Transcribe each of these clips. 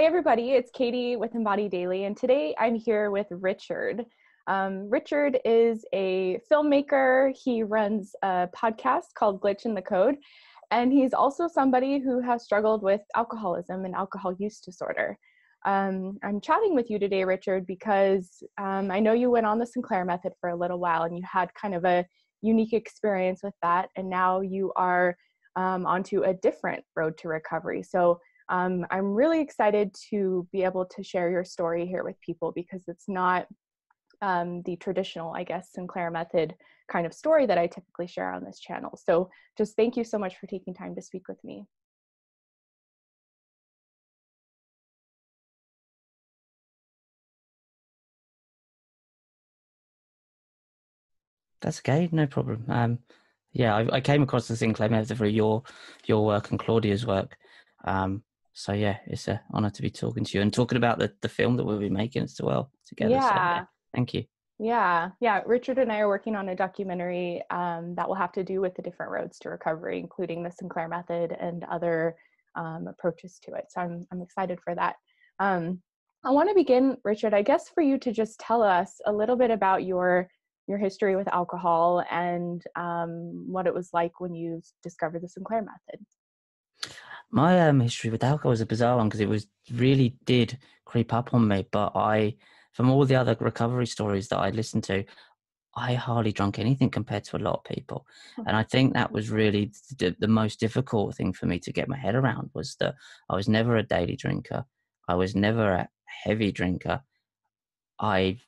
Hey everybody, it's Katie with Embody Daily, and today I'm here with Richard. Richard is a filmmaker. He runs a podcast called Glitch in the Code, and he's also somebody who has struggled with alcoholism and alcohol use disorder. I'm chatting with you today, Richard, because I know you went on the Sinclair Method for a little while and you had kind of a unique experience with that, and now you are onto a different road to recovery. So I'm really excited to be able to share your story here with people, because it's not the traditional, I guess, Sinclair Method kind of story that I typically share on this channel. So just thank you so much for taking time to speak with me. That's okay, no problem. Yeah, I came across the Sinclair Method through your work and Claudia's work. So yeah, it's an honor to be talking to you and talking about the film that we'll be making as well together. Yeah. So, yeah, thank you. Yeah. Richard and I are working on a documentary that will have to do with the different roads to recovery, including the Sinclair Method and other approaches to it. So I'm excited for that. I want to begin, Richard, I guess, for you to just tell us a little bit about your history with alcohol and what it was like when you discovered the Sinclair Method. My history with alcohol was a bizarre one, because it really did creep up on me. But from all the other recovery stories that I listened to, I hardly drank anything compared to a lot of people. Okay. And I think that was really the most difficult thing for me to get my head around, was that I was never a daily drinker. I was never a heavy drinker. I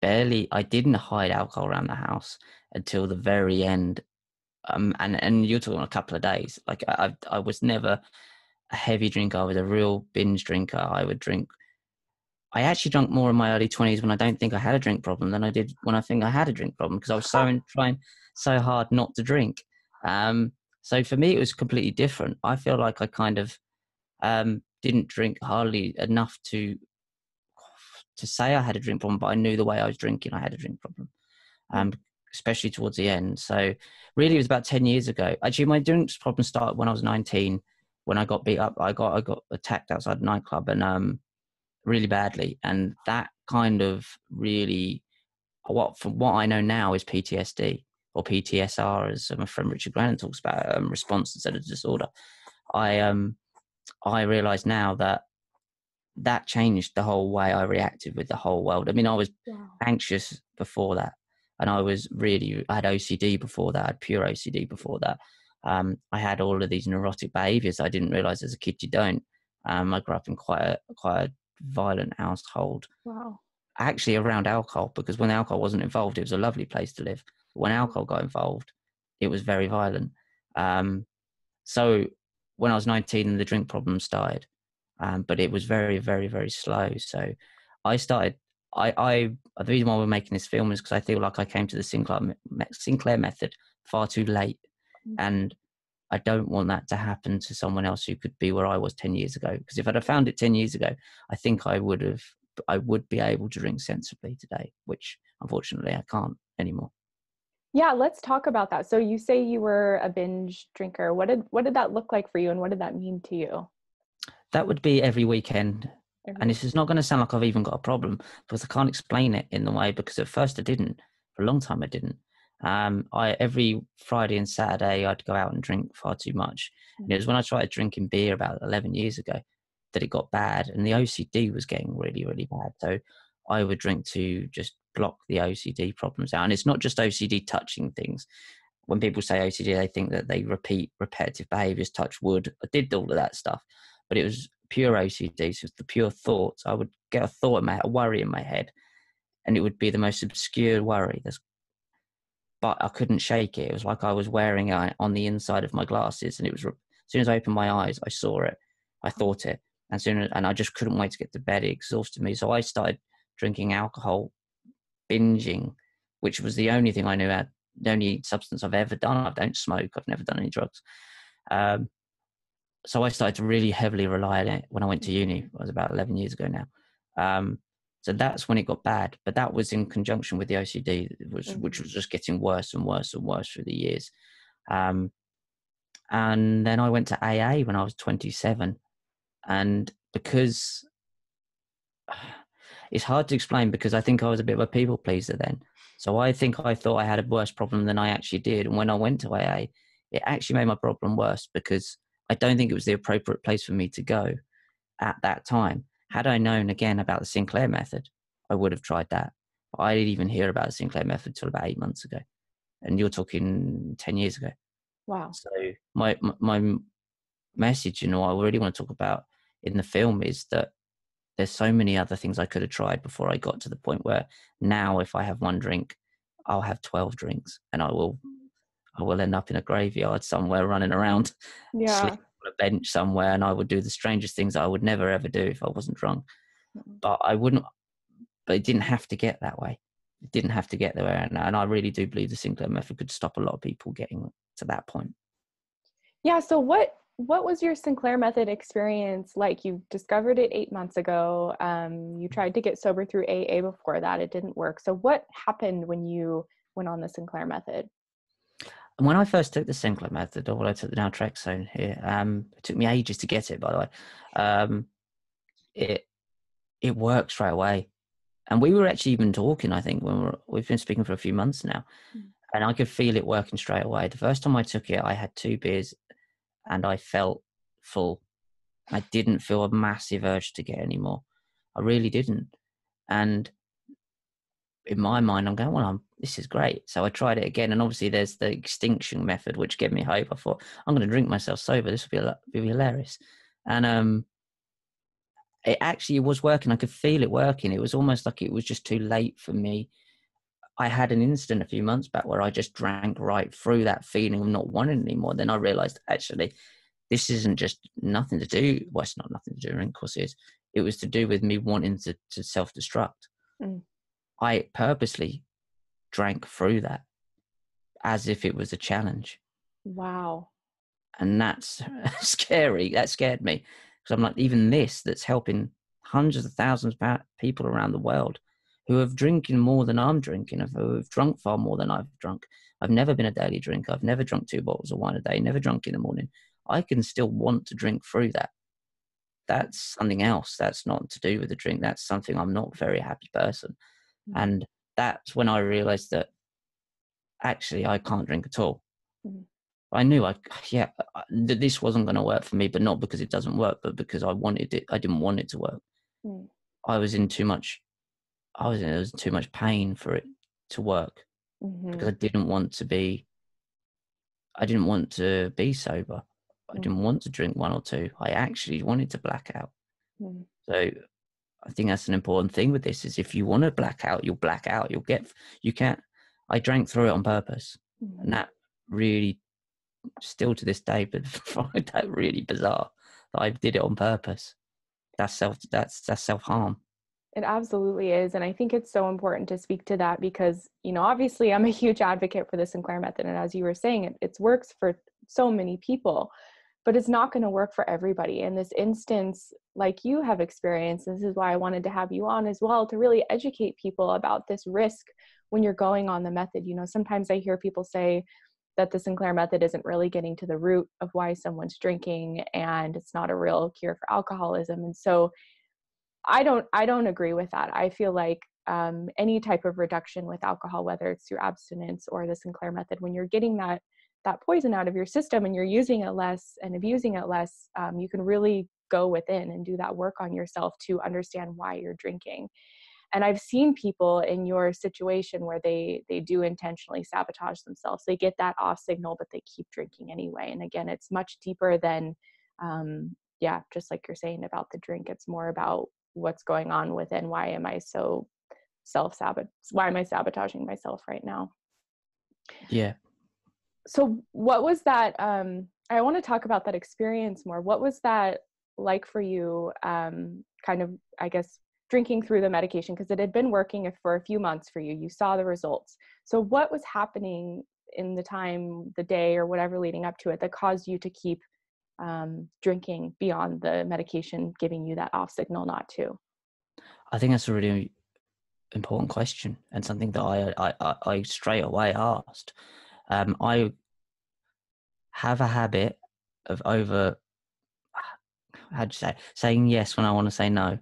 didn't hide alcohol around the house until the very end. And you're talking a couple of days. Like I was never a heavy drinker. I was a real binge drinker. I actually drank more in my early 20s when I don't think I had a drink problem than I did when I think I had a drink problem, because I was trying so hard not to drink. So for me, it was completely different. I feel like I kind of didn't drink hardly enough to say I had a drink problem, but I knew the way I was drinking, I had a drink problem. Especially towards the end. So really it was about 10 years ago. Actually, my drinks problem started when I was 19, when I got beat up. I got attacked outside a nightclub, and really badly. And that kind of really, from what I know now, is PTSD, or PTSR, as my friend Richard Grannon talks about, response instead of disorder. I realize now that changed the whole way I reacted with the whole world. I mean, I was anxious before that. And I had OCD before that. I had pure OCD before that. I had all of these neurotic behaviors I didn't realize as a kid you don't. I grew up in quite a violent household. Wow. Actually around alcohol, because when alcohol wasn't involved, it was a lovely place to live. When alcohol got involved, it was very violent. So when I was 19, the drink problem started, but it was very, very, very slow. So the reason why we're making this film is because I feel like I came to the Sinclair Method far too late. And I don't want that to happen to someone else who could be where I was 10 years ago. Because if I'd have found it 10 years ago, I think I would be able to drink sensibly today, which unfortunately I can't anymore. Yeah, let's talk about that. So you say you were a binge drinker. What did that look like for you, and what did that mean to you? That would be every weekend. And this is not going to sound like I've even got a problem, because I can't explain it in the way, because at first I didn't. For a long time I didn't. Every Friday and Saturday I'd go out and drink far too much. And it was when I tried drinking beer about 11 years ago that it got bad. And the OCD was getting really, really bad. So I would drink to just block the OCD problems out. And it's not just OCD touching things. When people say OCD, they think that they repeat repetitive behaviors, touch wood. I did all of that stuff. But it was pure OCD, so the pure thoughts. I would get a thought in my head, a worry in my head, and it would be the most obscure worry. But I couldn't shake it. It was like I was wearing it on the inside of my glasses, and it was as soon as I opened my eyes, I saw it, I thought it, and I just couldn't wait to get to bed. It exhausted me, so I started drinking alcohol, binging, which was the only thing I knew about, the only substance I've ever done. I don't smoke. I've never done any drugs. So I started to really heavily rely on it when I went to uni. It was about 11 years ago now. So that's when it got bad. But that was in conjunction with the OCD, which was just getting worse and worse and worse through the years. And then I went to AA when I was 27. And because it's hard to explain, because I think I was a bit of a people pleaser then. So I think I thought I had a worse problem than I actually did. And when I went to AA, it actually made my problem worse, because I don't think it was the appropriate place for me to go at that time. Had I known again about the Sinclair Method, I would have tried that. But I didn't even hear about the Sinclair Method till about 8 months ago. And you're talking 10 years ago. Wow. So my message, you know, I really want to talk about in the film is that there's so many other things I could have tried before I got to the point where now if I have one drink, I'll have 12 drinks and I will end up in a graveyard somewhere running around, sleep on a bench somewhere, and I would do the strangest things I would never ever do if I wasn't drunk. But it didn't have to get that way. It didn't have to get there. And I really do believe the Sinclair Method could stop a lot of people getting to that point. Yeah. So what was your Sinclair Method experience like? You discovered it 8 months ago. You tried to get sober through AA before that. It didn't work. So what happened when you went on the Sinclair Method? When I first took the Sinclair Method, or when I took the naltrexone here, it took me ages to get it, by the way. It worked straight away. And we were actually even talking, I think, when we've been speaking for a few months now. Mm. And I could feel it working straight away. The first time I took it, I had 2 beers and I felt full. I didn't feel a massive urge to get any more. I really didn't. And in my mind, I'm going, well, this is great. So I tried it again. And obviously there's the extinction method, which gave me hope. I thought, I'm going to drink myself sober. This will be hilarious. And it actually was working. I could feel it working. It was almost like it was just too late for me. I had an incident a few months back where I just drank right through that feeling of not wanting anymore. Then I realized, actually, this isn't just nothing to do. Well, it's not nothing to do, of course it is. It was to do with me wanting to self-destruct. Mm. I purposely drank through that as if it was a challenge. Wow. And that's scary. That scared me. So I'm like, even this that's helping hundreds of thousands of people around the world who have drinking more than I'm drinking, who have drunk far more than I've drunk. I've never been a daily drinker. I've never drunk 2 bottles of wine a day, never drunk in the morning. I can still want to drink through that. That's something else. That's not to do with the drink. That's something I'm not a very happy person. Mm-hmm. And that's when I realized that actually I can't drink at all. Mm-hmm. I knew this wasn't going to work for me, but not because it doesn't work, but because I wanted it. I didn't want it to work. Mm. I was in too much pain for it to work, mm-hmm. because I didn't want to be sober. Mm. I didn't want to drink 1 or 2. I actually wanted to black out. Mm. So I think that's an important thing with this is if you want to black out, I drank through it on purpose. Mm. And that really, still to this day, but find that really bizarre that I did it on purpose. That's self-harm. It absolutely is. And I think it's so important to speak to that because, you know, obviously I'm a huge advocate for the Sinclair Method. And as you were saying, it works for so many people, but it's not going to work for everybody. In this instance, like you have experienced, this is why I wanted to have you on as well, to really educate people about this risk when you're going on the method. You know, sometimes I hear people say that the Sinclair Method isn't really getting to the root of why someone's drinking and it's not a real cure for alcoholism. And so I don't agree with that. I feel like any type of reduction with alcohol, whether it's through abstinence or the Sinclair Method, when you're getting that poison out of your system and you're using it less and abusing it less, you can really go within and do that work on yourself to understand why you're drinking. And I've seen people in your situation where they do intentionally sabotage themselves. They get that off signal, but they keep drinking anyway. And again, it's much deeper than, just like you're saying about the drink. It's more about what's going on within. Why am I so why am I sabotaging myself right now? Yeah. So what was that? I want to talk about that experience more. What was that like for you? Kind of, I guess, drinking through the medication, because it had been working for a few months for you. You saw the results. So what was happening in the time, the day or whatever leading up to it that caused you to keep drinking beyond the medication giving you that off signal not to? I think that's a really important question and something that I straight away asked. I have a habit of how'd you say it? Saying yes when I want to say no.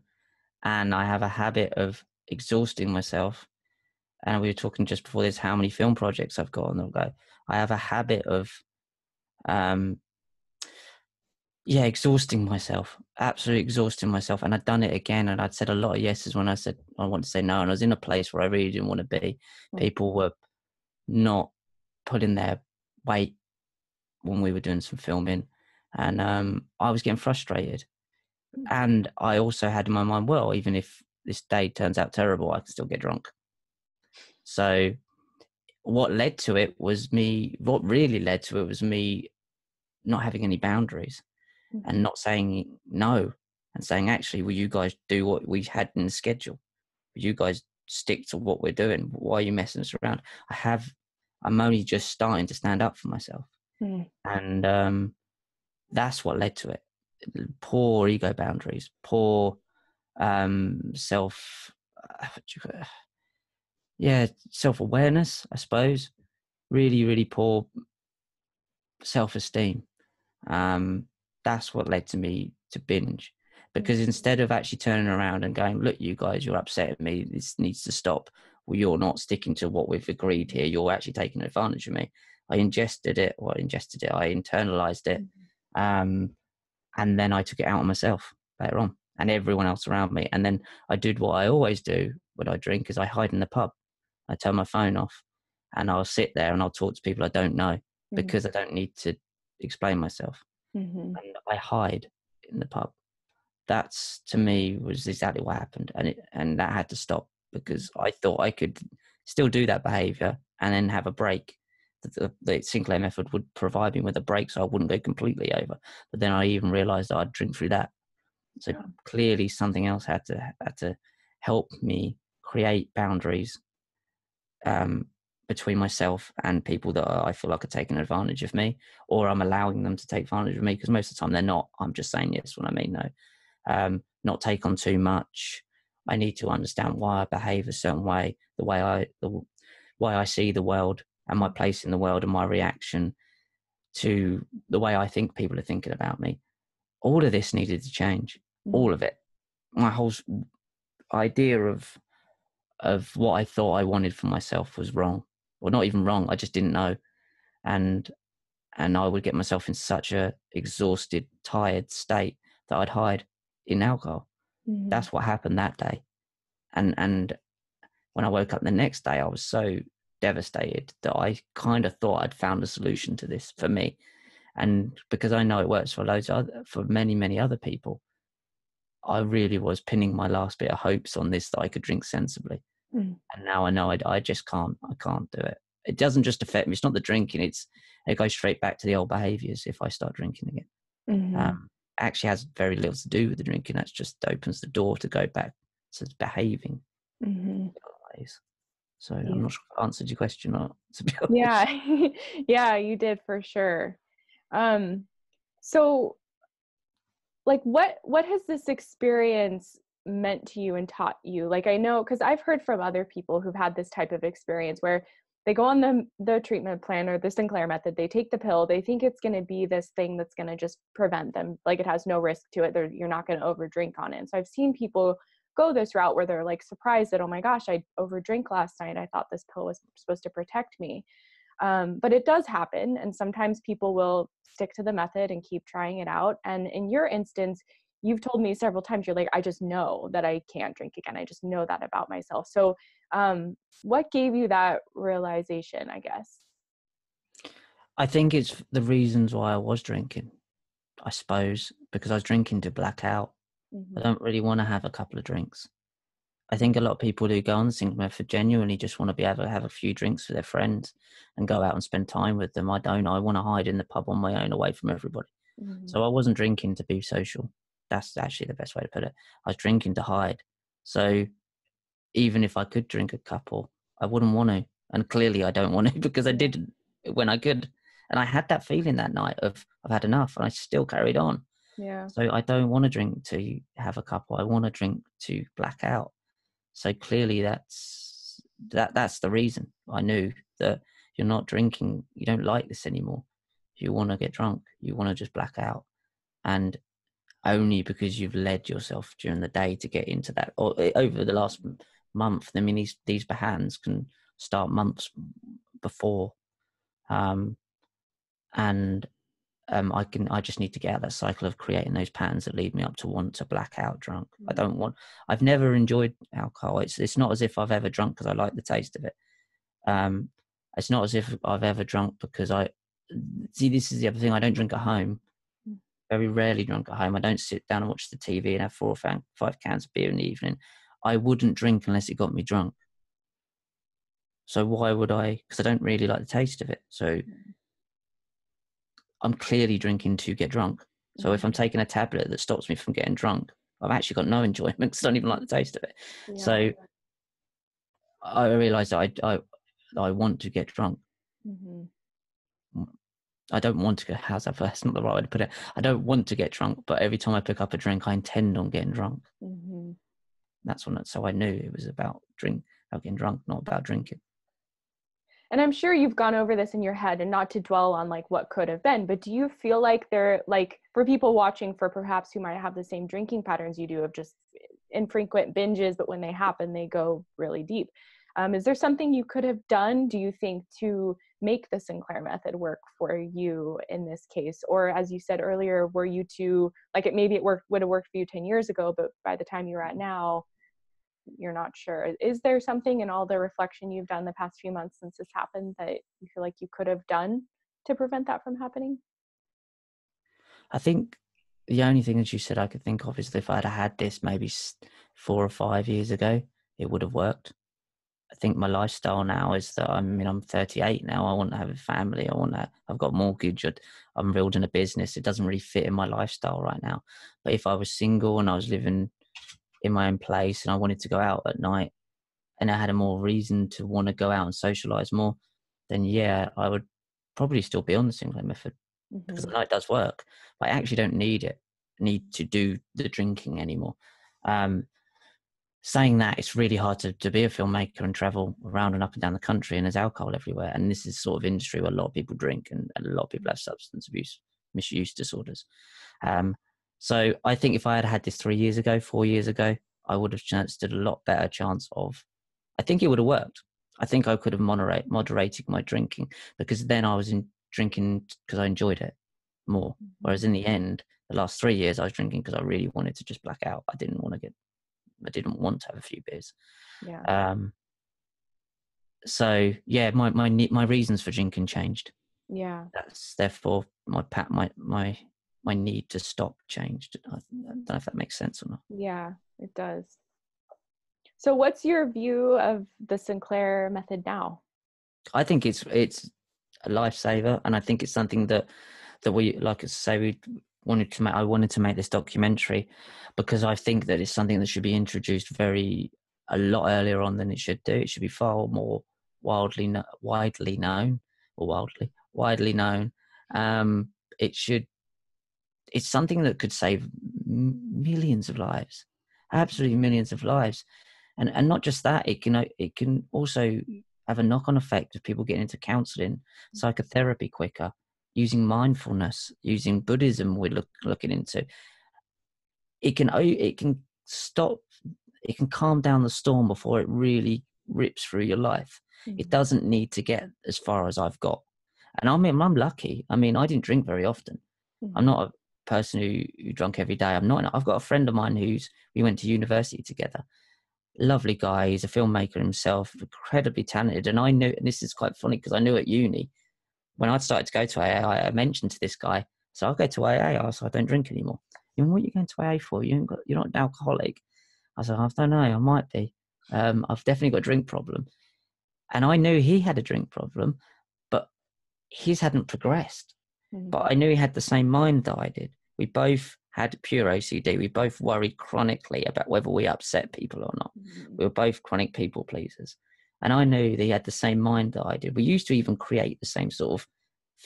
And I have a habit of exhausting myself. And we were talking just before this, how many film projects I've got on the go. I have a habit of, exhausting myself, absolutely exhausting myself. And I'd done it again. And I'd said a lot of yeses when I said I want to say no. And I was in a place where I really didn't want to be. People were not putting their weight when we were doing some filming. And I was getting frustrated. And I also had in my mind, well, even if this day turns out terrible, I can still get drunk. So what led to it was me, what really led to it was me not having any boundaries and not saying no and saying, actually, will you guys do what we had in the schedule? Will you guys stick to what we're doing? Why are you messing us around? I'm only just starting to stand up for myself. And that's what led to it. Poor ego boundaries, poor self-awareness, I suppose, really poor self-esteem. That's what led to me to binge, because instead of actually turning around and going, look, you guys, you're upsetting me, this needs to stop, well, you're not sticking to what we've agreed here, you're actually taking advantage of me, I internalized it, and then I took it out on myself later on and everyone else around me. And then I did what I always do when I drink, is I hide in the pub. I turn my phone off and I'll sit there and I'll talk to people I don't know because I don't need to explain myself. And I hide in the pub. That's, to me, was exactly what happened. And that had to stop, because I thought I could still do that behavior and then have a break. The Sinclair method would provide me with a break so I wouldn't go completely over. But then I even realized I'd drink through that. So clearly something else had to help me create boundaries between myself and people that I feel like are taking advantage of me, or I'm allowing them to take advantage of me, because most of the time they're not. I'm just saying yes when I mean no. Not take on too much. I need to understand why I behave a certain way, why I see the world and my place in the world and my reaction to the way I think people are thinking about me. All of this needed to change, all of it. My whole idea of what I thought I wanted for myself was wrong, or not even wrong, I just didn't know. And I would get myself in such a exhausted, tired state that I'd hide in alcohol. That's what happened that day. And when I woke up the next day, I was so devastated that I kind of thought I'd found a solution to this for me, and because I know it works for many other people, I really was pinning my last bit of hopes on this, that I could drink sensibly. And now I know I just can't do it. It doesn't just affect me, it's not the drinking, it goes straight back to the old behaviors if I start drinking again. Actually has very little to do with the drinking, that's just opens the door to go back to behaving in other ways. So I'm not sure if I answered your question or not, to be honest. Yeah, yeah, you did for sure. So like what has this experience meant to you and taught you? Like, I know, because I've heard from other people who've had this type of experience where they go on the treatment plan or the Sinclair method, they take the pill, they think it's going to be this thing that's going to just prevent them. Like, it has no risk to it. You're not going to overdrink on it. And so I've seen people go this route where they're like surprised that, oh my gosh, I overdrank last night. I thought this pill was supposed to protect me. But it does happen. And sometimes people will stick to the method and keep trying it out. And in your instance, you've told me several times, you're like, I just know that I can't drink again. I just know that about myself. So what gave you that realization, I guess? I think it's the reasons why I was drinking, I suppose, because I was drinking to black out. I don't really want to have a couple of drinks. I think a lot of people who go on the Sinclair method genuinely just want to be able to have a few drinks with their friends and go out and spend time with them. I don't. I want to hide in the pub on my own, away from everybody. So I wasn't drinking to be social. That's actually the best way to put it. I was drinking to hide. So even if I could drink a couple, I wouldn't want to. And clearly I don't want to, because I did when I could. And I had that feeling that night of I've had enough, and I still carried on. Yeah. So I don't want to drink to have a couple. I want to drink to black out. So clearly that's the reason. I knew that you're not drinking. You don't like this anymore. You want to get drunk. You want to just black out. And only because you've led yourself during the day to get into that, or over the last month. I mean, these Bahans can start months before. I just need to get out of that cycle of creating those patterns that lead me up to want to black out drunk. Mm. I've never enjoyed alcohol. It's not as if I've ever drunk because I like the taste of it. It's not as if I've ever drunk because this is the other thing. I don't drink at home. Very rarely drunk at home. I don't sit down and watch the TV and have 4 or 5 cans of beer in the evening. I wouldn't drink unless it got me drunk. So why would I? Because I don't really like the taste of it. So I'm clearly drinking to get drunk. So if I'm taking a tablet that stops me from getting drunk, I've actually got no enjoyment because I don't even like the taste of it. Yeah. So I realised that I want to get drunk. Mm-hmm. I don't want to go, how's that? That's not the right way to put it. I don't want to get drunk, but every time I pick up a drink, I intend on getting drunk. Mm-hmm. So I knew it was about getting drunk, not about drinking. And I'm sure you've gone over this in your head, and not to dwell on like what could have been, but do you feel like for people watching for perhaps who might have the same drinking patterns you do of just infrequent binges, but when they happen, they go really deep. Is there something you could have done, do you think, to make the Sinclair Method work for you in this case? Or as you said earlier, were you to, would have worked for you 10 years ago, but by the time you're at now, you're not sure. Is there something in all the reflection you've done the past few months since this happened that you feel like you could have done to prevent that from happening? I think the only thing that you said I could think of is that if I'd had this maybe 4 or 5 years ago, it would have worked. I think my lifestyle now is that I'm 38 now. I want to have a family. I've got a mortgage. I'm reeled in a business. It doesn't really fit in my lifestyle right now. But if I was single and I was living in my own place and I wanted to go out at night and I had a more reason to want to go out and socialize more, then yeah, I would probably still be on the Sinclair Method. Mm-hmm. Because I know it does work, but I actually don't need to do the drinking anymore. Saying that, it's really hard to be a filmmaker and travel around and up and down the country, and there's alcohol everywhere. And this is sort of industry where a lot of people drink and a lot of people have substance abuse, misuse disorders. So I think if I had had this 3 years ago, 4 years ago, I would have stood a lot better chance of, I think it would have worked. I think I could have moderated my drinking, because then I was drinking because I enjoyed it more. Whereas in the end, the last 3 years I was drinking because I really wanted to just black out. I didn't want to have a few beers. Yeah. So yeah, my reasons for drinking changed. Yeah. That's therefore my need to stop changed. I don't know if that makes sense or not. Yeah, it does. So what's your view of the Sinclair Method now? I think it's a lifesaver, and I think it's something that we, like I say, I wanted to make this documentary because I think that it's something that should be introduced a lot earlier on than it should do. It should be far more widely known. It's something that could save millions of lives, absolutely millions of lives. And not just that, it can also have a knock-on effect of people getting into counseling, psychotherapy quicker, using mindfulness, using Buddhism, we're looking into. It can calm down the storm before it really rips through your life. Mm-hmm. It doesn't need to get as far as I've got. And I'm lucky. I didn't drink very often. Mm-hmm. I'm not a person who drank every day. I've got a friend of mine we went to university together. Lovely guy. He's a filmmaker himself, incredibly talented. And I knew, and this is quite funny because I knew at uni, when I started to go to AA, I mentioned to this guy, so I'll go to AA. I said, I don't drink anymore. And what are you going to AA for? You're not an alcoholic. I said, I don't know. I might be. I've definitely got a drink problem. And I knew he had a drink problem, but his hadn't progressed. Mm-hmm. But I knew he had the same mind that I did. We both had pure OCD. We both worried chronically about whether we upset people or not. Mm-hmm. We were both chronic people pleasers. And I knew that he had the same mind that I did. We used to even create the same sort of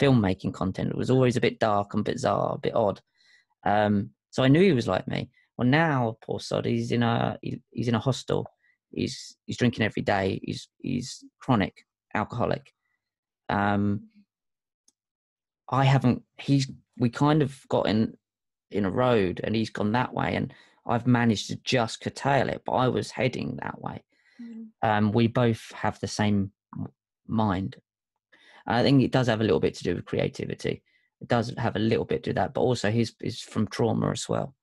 filmmaking content. It was always a bit dark and bizarre, a bit odd. So I knew he was like me. Well, now, poor sod, he's in a hostel. He's drinking every day. He's chronic alcoholic. I haven't. We kind of got in in a road and he's gone that way, and I've managed to just curtail it, but I was heading that way. We both have the same mind. I think it does have a little bit to do with creativity. It does have a little bit to do that, but also his is from trauma as well.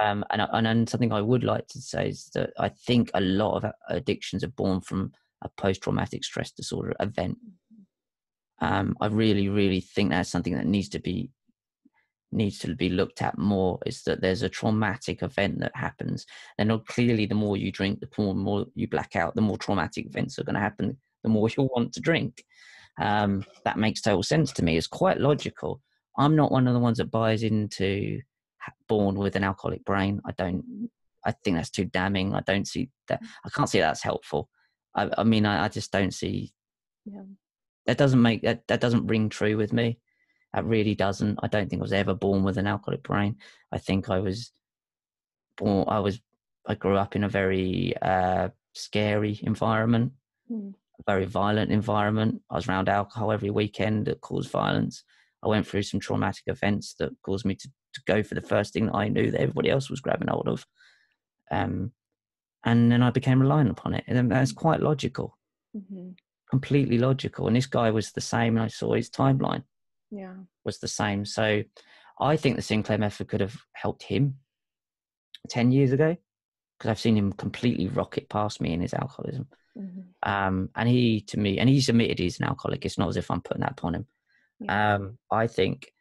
And something I would like to say is that I think a lot of addictions are born from a post-traumatic stress disorder event. I really, really think that's something that needs to be looked at more, is that there's a traumatic event that happens. And not clearly, the more you drink, the more you black out, the more traumatic events are going to happen, the more you'll want to drink. That makes total sense to me. It's quite logical. I'm not one of the ones that buys into born with an alcoholic brain. I think that's too damning. I don't see that. I can't see that's helpful. I mean, I just don't see. Yeah. That doesn't ring true with me. It really doesn't. I don't think I was ever born with an alcoholic brain. I think I was born. I grew up in a very scary environment, a very violent environment. I was around alcohol every weekend that caused violence. I went through some traumatic events that caused me to go for the first thing that I knew that everybody else was grabbing hold of. And then I became reliant upon it. And that's quite logical, completely logical. And this guy was the same. And I saw his timeline was the same. So I think the Sinclair method could have helped him 10 years ago, because I've seen him completely rocket past me in his alcoholism. And he, to me, and he's admitted he's an alcoholic. It's not as if I'm putting that upon him. I think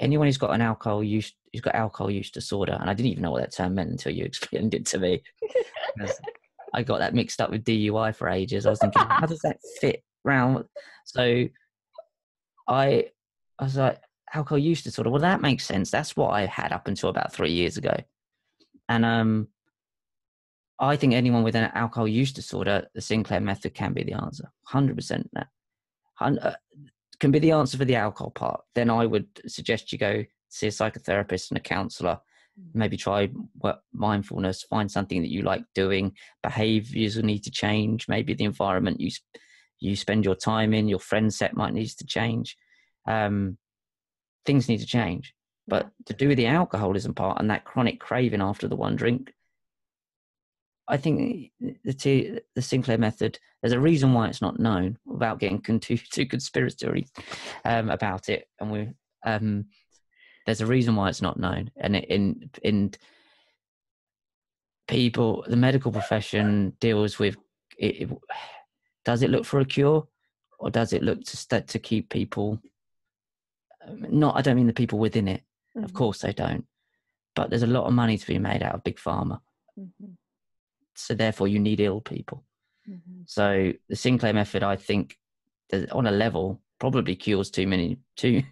anyone who's got alcohol use disorder, and I didn't even know what that term meant until you explained it to me. I got that mixed up with DUI for ages. I was thinking, how does that fit round? So I was like, alcohol use disorder. Well, that makes sense. That's what I had up until about 3 years ago. And I think anyone with an alcohol use disorder, the Sinclair method can be the answer. 100% that. Can be the answer for the alcohol part. Then I would suggest you go see a psychotherapist and a counselor, maybe try mindfulness, find something that you like doing. Behaviors will need to change. Maybe the environment you spend your time in, your friend set might need to change. Things need to change. But to do with the alcoholism part and that chronic craving after the one drink, I think the Sinclair method, there's a reason why it's not known, without getting too conspiratory about it. And there's a reason why it's not known. And in people, the medical profession deals with, does it look for a cure, or does it look to keep people, I don't mean the people within it. Of course they don't. But there's a lot of money to be made out of big pharma. So therefore you need ill people. So the Sinclair method, I think, on a level, probably cures too many people.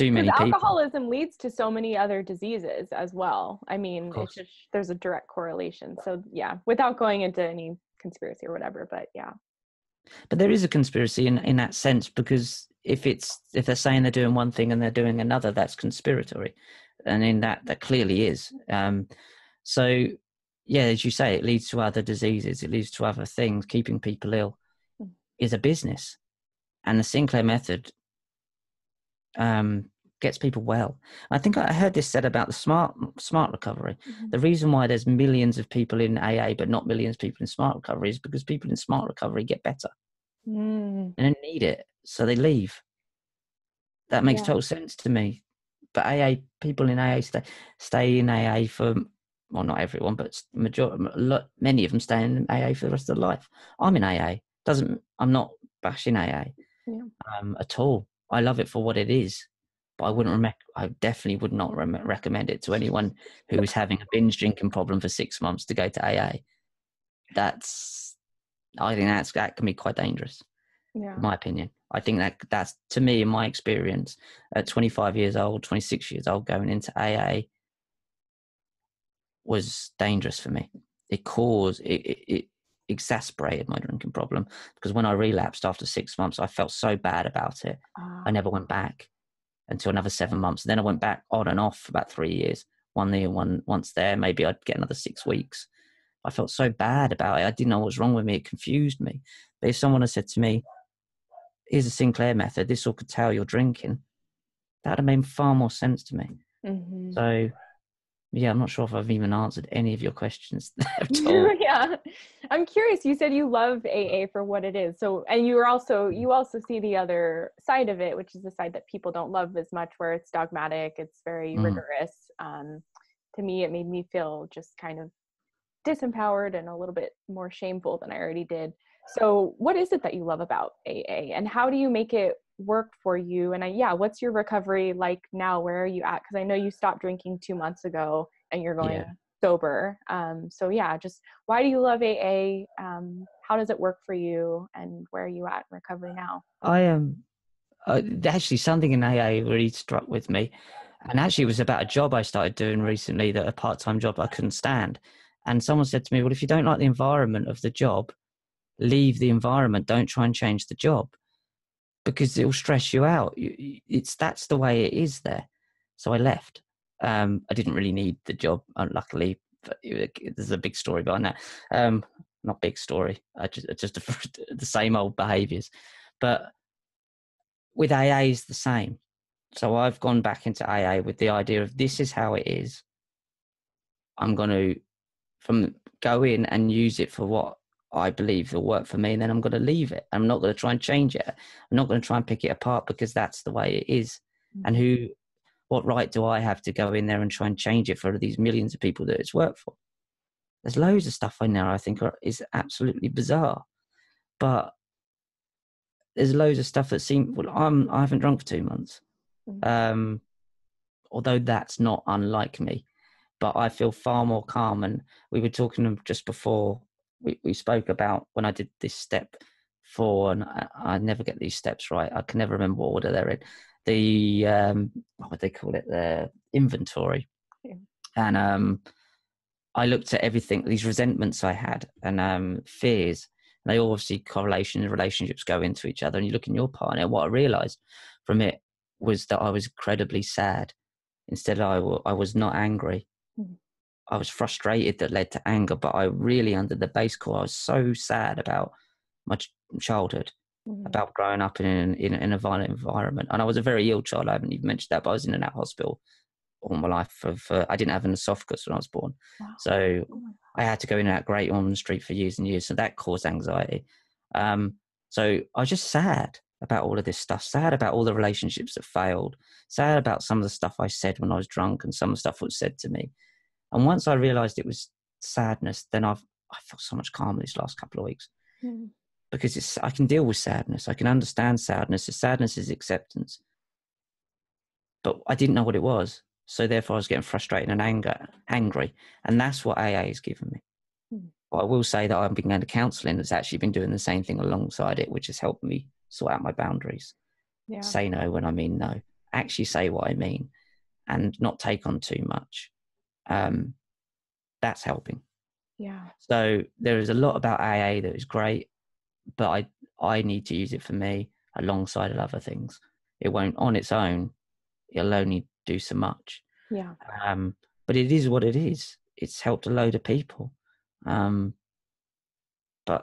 Alcoholism leads to so many other diseases as well. I mean, it's just, there's a direct correlation. So yeah, without going into any conspiracy or whatever, but yeah. But there is a conspiracy in that sense, because if they're saying they're doing one thing and they're doing another, that's conspiratory. And in that clearly is. So yeah, as you say, it leads to other diseases. It leads to other things. Keeping people ill is a business. And the Sinclair method gets people well. I think I heard this said about the smart recovery. The reason why there's millions of people in AA, but not millions of people in smart recovery, is because people in smart recovery get better. They don't need it, so they leave. That makes total sense to me. But AA, people in AA stay in AA for... well, not everyone, but many of them stay in AA for the rest of their life. I'm in AA. I'm not bashing AA at all. I love it for what it is, but I definitely would not recommend it to anyone who is having a binge drinking problem for 6 months to go to AA. I think that can be quite dangerous. In my opinion. I think that's, to me, in my experience, at 25 years old, 26 years old, going into AA, was dangerous for me. It exasperated my drinking problem, because when I relapsed after 6 months, I felt so bad about it. I never went back until another 7 months. And then I went back on and off for about 3 years, once there, maybe I'd get another 6 weeks. I felt so bad about it. I didn't know what was wrong with me. It confused me. But if someone had said to me, here's the Sinclair method, this will curtail your drinking, that would have made far more sense to me. So Yeah, I'm not sure if I've even answered any of your questions. Yeah, I'm curious. You said you love AA for what it is. So, and you also see the other side of it, which is the side that people don't love as much, where it's dogmatic, it's very rigorous. To me, it made me feel just kind of disempowered and a little bit more shameful than I already did. So, what is it that you love about AA, and how do you make it work for you? And what's your recovery like now? Where are you at? Because I know you stopped drinking 2 months ago and you're going sober. So yeah, just why do you love AA? How does it work for you, and where are you at in recovery now? I am actually, something in AA really struck with me, and actually it was about a job I started doing recently, that a part-time job I couldn't stand. And someone said to me, well, if you don't like the environment of the job, leave the environment. Don't try and change the job, because it will stress you out. That's the way it is there. So I left. I didn't really need the job, luckily. But there's a big story behind that. Not big story. Just the same old behaviours. But with AA, it's the same. So I've gone back into AA with the idea of, this is how it is. I'm going to go in and use it for what I believe will work for me, and then I'm going to leave it. I'm not going to try and change it. I'm not going to try and pick it apart, because that's the way it is. And what right do I have to go in there and try and change it for these millions of people that it's worked for? There's loads of stuff in there I think is absolutely bizarre, but there's loads of stuff that I haven't drunk for 2 months. Although that's not unlike me, but I feel far more calm. And we were talking just before we spoke about when I did this step 4, and I never get these steps right. I can never remember what order they're in. The, what would they call it? The inventory. Yeah. And I looked at everything, these resentments I had and fears. And they all see correlation and relationships go into each other. And you look in your partner. What I realised from it was that I was incredibly sad. Instead, I was not angry. I was frustrated, that led to anger, but I really, under the base core, I was so sad about my childhood, about growing up in a violent environment. And I was a very ill child. I haven't even mentioned that, but I was in and out hospital all my life. I didn't have an esophagus when I was born. Wow. So I had to go in and out Great Ormond Street for years and years. So that caused anxiety. So I was just sad about all of this stuff, sad about all the relationships that failed, sad about some of the stuff I said when I was drunk and some of the stuff was said to me. And once I realised it was sadness, then I felt so much calmer these last couple of weeks, because I can deal with sadness. I can understand sadness. The sadness is acceptance. But I didn't know what it was, so therefore I was getting frustrated and angry, and that's what AA has given me. But I will say that I've been going to counselling that's actually been doing the same thing alongside it, which has helped me sort out my boundaries. Yeah. Say no when I mean no. Actually say what I mean, and not take on too much. That's helping. Yeah. So there is a lot about AA that is great, but I need to use it for me alongside of other things. It won't on its own. It'll only do so much. Yeah. But it is what it is. It's helped a load of people. But I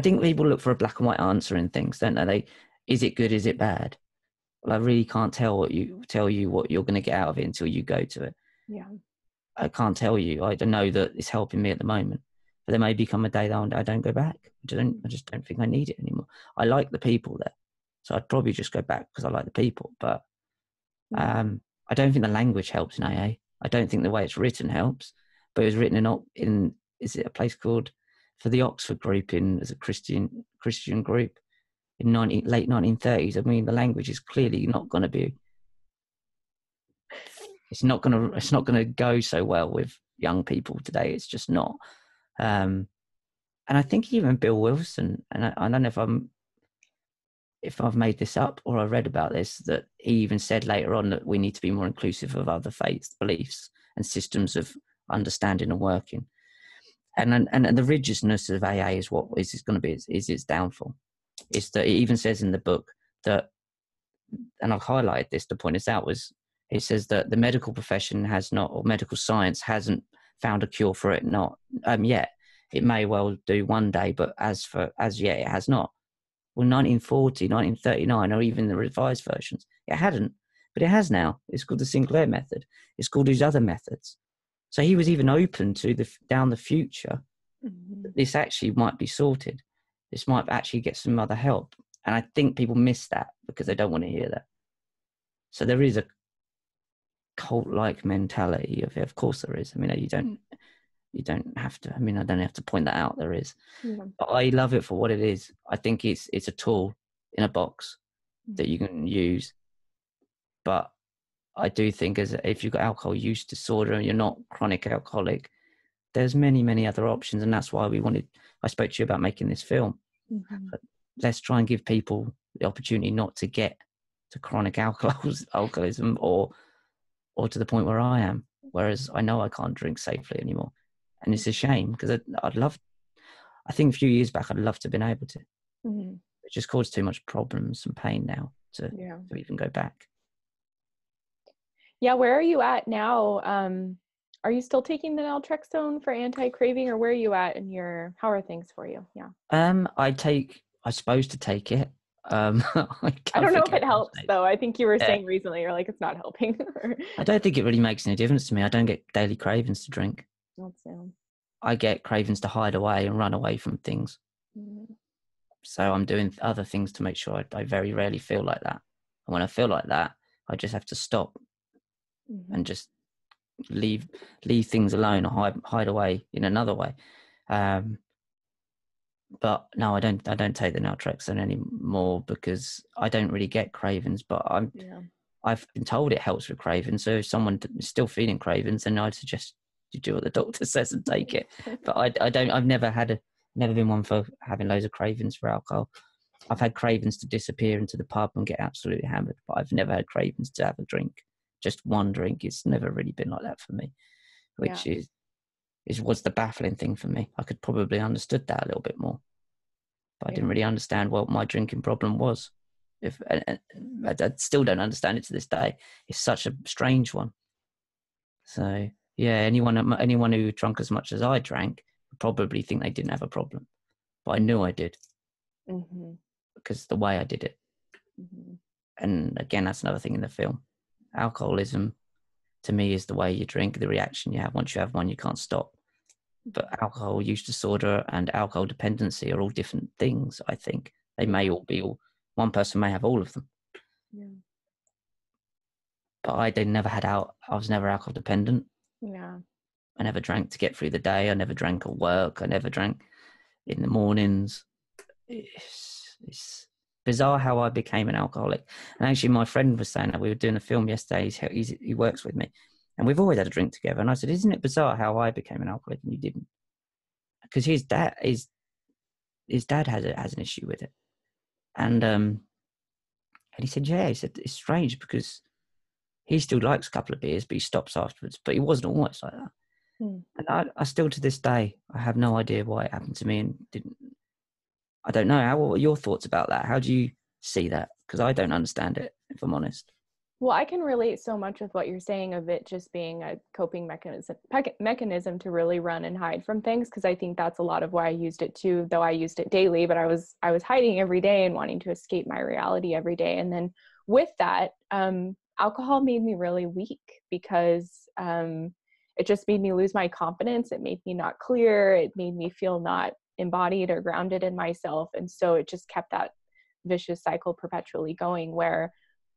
think people look for a black and white answer in things, don't they? Is it good? Is it bad? Well, I really can't tell you what you're going to get out of it until you go to it. Yeah, I can't tell you. I don't know that it's helping me at the moment, but there may become a day that I don't go back. I just don't think I need it anymore. I like the people there, so I'd probably just go back because I like the people. But I don't think the language helps in AA. I don't think the way it's written helps. But it was written in is it a place called for the Oxford group as a Christian group in late 1930s. I mean, the language is clearly not going to be. It's not going to go so well with young people today. It's just not. And I think even Bill Wilson, and I don't know if I've made this up or I read about this, that he even said later on that we need to be more inclusive of other faiths, beliefs, and systems of understanding and working. And the rigidness of AA is what is going to be is its downfall. It's that it even says in the book that, and I've highlighted this to point this out, it says that the medical profession medical science hasn't found a cure for it yet. It may well do one day, but as yet, it has not. Well, 1940, 1939, or even the revised versions, it hadn't. but it has now. It's called the Sinclair Method. It's called these other methods. So he was even open to the down the future. Mm-hmm. This actually might be sorted. This might actually get some other help. And I think people miss that because they don't want to hear that. So there is a cult-like mentality of it. Of course there is. I mean, you don't have to, I mean, I don't have to point that out. There is, yeah. But I love it for what it is. I think it's a tool in a box that you can use. But I do think as if you've got alcohol use disorder and you're not chronic alcoholic, there's many, many other options. And that's why I spoke to you about making this film. Mm-hmm. But let's try and give people the opportunity not to get to chronic alcoholism or to the point where I am, whereas I know I can't drink safely anymore. And it's a shame because I think a few years back, I'd love to have been able to. Mm-hmm. It just caused too much problems and pain now to even go back. Yeah. Where are you at now? Are you still taking the naltrexone for anti-craving, or where are you at in your, how are things for you? Yeah. I supposed to take it. I don't know if it helps though. I think you were saying recently, you're like, it's not helping. I don't think it really makes any difference to me. I don't get daily cravings to drink. I get cravings to hide away and run away from things. Mm. So I'm doing other things to make sure I very rarely feel like that. And when I feel like that, I just have to stop and just leave things alone or hide away in another way. But no, I don't take the naltrexone anymore because I don't really get cravings, but I've been told it helps with cravings. So if someone is still feeling cravings, then I'd suggest you do what the doctor says and take it. But I've never been one for having loads of cravings for alcohol. I've had cravings to disappear into the pub and get absolutely hammered, but I've never had cravings to have a drink. Just one drink. It's never really been like that for me, which was the baffling thing for me. I could probably understood that a little bit more, but I didn't really understand what my drinking problem was. I still don't understand it to this day. It's such a strange one. So yeah, anyone who drunk as much as I drank would probably think they didn't have a problem, but I knew I did because the way I did it. Mm-hmm. And again, that's another thing in the film. Alcoholism to me is the way you drink, the reaction you have. Once you have one, you can't stop. But alcohol use disorder and alcohol dependency are all different things. I think they may all be one person may have all of them. Yeah. But I was never alcohol dependent. Yeah. I never drank to get through the day. I never drank at work. I never drank in the mornings. It's bizarre how I became an alcoholic. And actually my friend was saying that we were doing a film yesterday. He works with me and we've always had a drink together. And I said, isn't it bizarre how I became an alcoholic and you didn't? Because his dad has an issue with it. And he said, yeah, he said, it's strange because he still likes a couple of beers, but he stops afterwards. But he wasn't always like that. Hmm. And I still, to this day, I have no idea why it happened to me and didn't. I don't know. What are your thoughts about that? How do you see that? Because I don't understand it, if I'm honest. Well, I can relate so much with what you're saying of it just being a coping mechanism to really run and hide from things, because I think that's a lot of why I used it too, though I used it daily, but I was hiding every day and wanting to escape my reality every day. And then with that, alcohol made me really weak because it just made me lose my confidence. It made me not clear. It made me feel not embodied or grounded in myself. And so it just kept that vicious cycle perpetually going where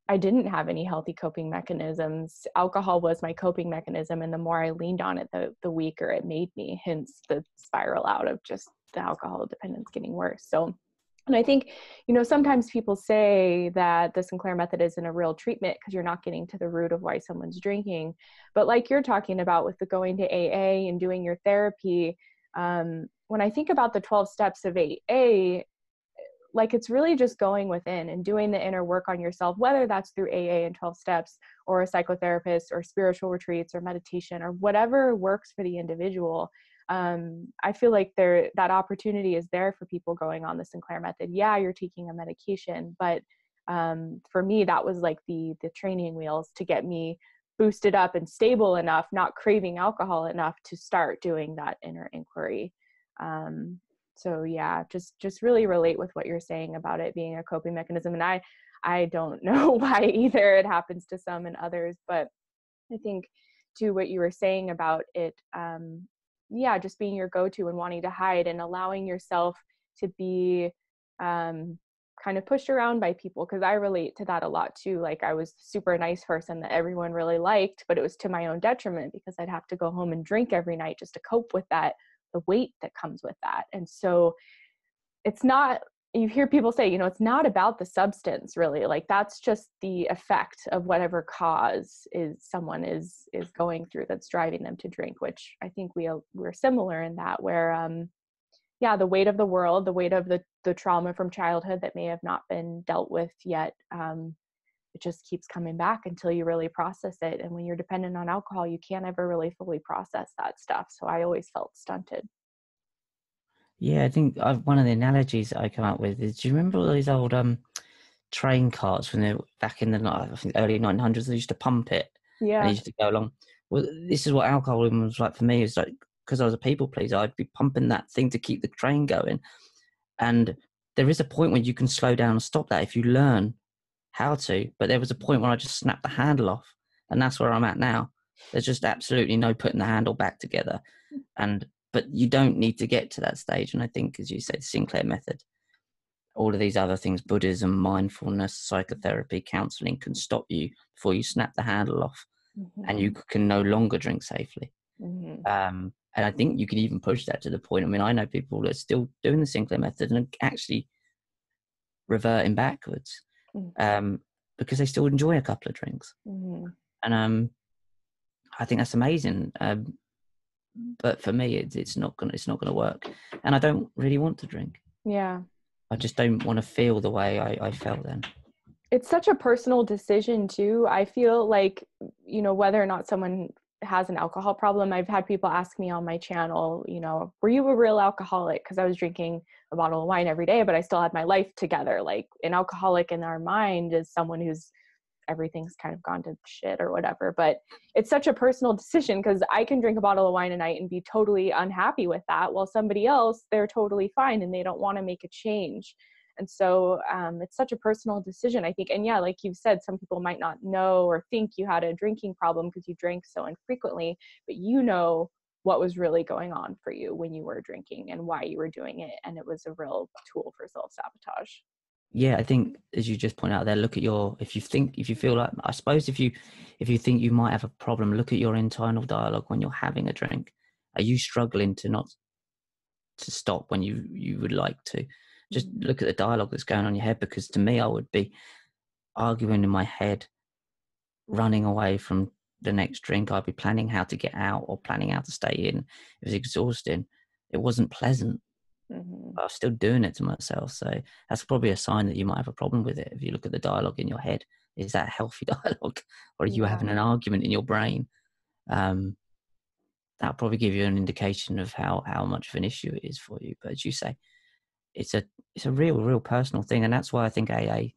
I didn't have any healthy coping mechanisms. Alcohol was my coping mechanism. And the more I leaned on it, the weaker it made me, hence the spiral out of just the alcohol dependence getting worse. So, and I think, sometimes people say that the Sinclair Method isn't a real treatment because you're not getting to the root of why someone's drinking. But like you're talking about with the going to AA and doing your therapy, when I think about the 12 steps of AA, like it's really just going within and doing the inner work on yourself, whether that's through AA and 12 steps or a psychotherapist or spiritual retreats or meditation or whatever works for the individual. I feel like that opportunity is there for people going on the Sinclair Method. Yeah, you're taking a medication, but for me, that was like the training wheels to get me boosted up and stable enough, not craving alcohol enough to start doing that inner inquiry. So yeah, just really relate with what you're saying about it being a coping mechanism. And I, I don't know why either. It happens to some and others, but I think to what you were saying about it, yeah, just being your go-to and wanting to hide and allowing yourself to be kind of pushed around by people, because I relate to that a lot too. Like, I was super nice person that everyone really liked, but it was to my own detriment because I'd have to go home and drink every night just to cope with that, the weight that comes with that. And so it's not, you hear people say, you know, it's not about the substance really, like that's just the effect of whatever cause is someone is going through that's driving them to drink, which I think we're similar in that, where yeah, the weight of the world, the weight of the trauma from childhood that may have not been dealt with yet, it just keeps coming back until you really process it. And when you're dependent on alcohol, you can't ever really fully process that stuff. So I always felt stunted. Yeah, I think one of the analogies I come up with is, do you remember all these old train carts when they were back in the I think early 1900s, they used to pump it. Yeah. And they used to go along. Well, this is what alcoholism was like for me. It's like, because I was a people pleaser, I'd be pumping that thing to keep the train going. And there is a point when you can slow down and stop that if you learn how to. But there was a point when I just snapped the handle off, and that's where I'm at now. There's just absolutely no putting the handle back together. But you don't need to get to that stage. And I think, as you said, Sinclair Method, all of these other things, Buddhism, mindfulness, psychotherapy, counseling, can stop you before you snap the handle off, and you can no longer drink safely. And I think you can even push that to the point. I mean, I know people that are still doing the Sinclair Method and actually reverting backwards because they still enjoy a couple of drinks. And I think that's amazing. But for me, it's not gonna work. And I don't really want to drink. Yeah. I just don't want to feel the way I felt then. It's such a personal decision too. I feel like, you know, whether or not someone has an alcohol problem. I've had people ask me on my channel, you know, were you a real alcoholic? Because I was drinking a bottle of wine every day, but I still had my life together. Like, an alcoholic in our mind is someone who's everything's kind of gone to shit or whatever. But it's such a personal decision, because I can drink a bottle of wine a night and be totally unhappy with that, while somebody else, they're totally fine and they don't want to make a change. And so it's such a personal decision, I think. And yeah, like you've said, some people might not know or think you had a drinking problem because you drank so infrequently, but you know what was really going on for you when you were drinking and why you were doing it. And it was a real tool for self-sabotage. Yeah, I think, as you just point out there, look at your, if you feel like, I suppose if you think you might have a problem, look at your internal dialogue when you're having a drink. Are you struggling to not to stop when you would like to? Just look at the dialogue that's going on in your head, because to me, I would be arguing in my head, running away from the next drink. I'd be planning how to get out or planning how to stay in. It was exhausting. It wasn't pleasant. But I was still doing it to myself. So that's probably a sign that you might have a problem with it. If you look at the dialogue in your head, is that healthy dialogue, or are you having an argument in your brain? That'll probably give you an indication of how much of an issue it is for you. But as you say, it's a real personal thing, and that's why I think AA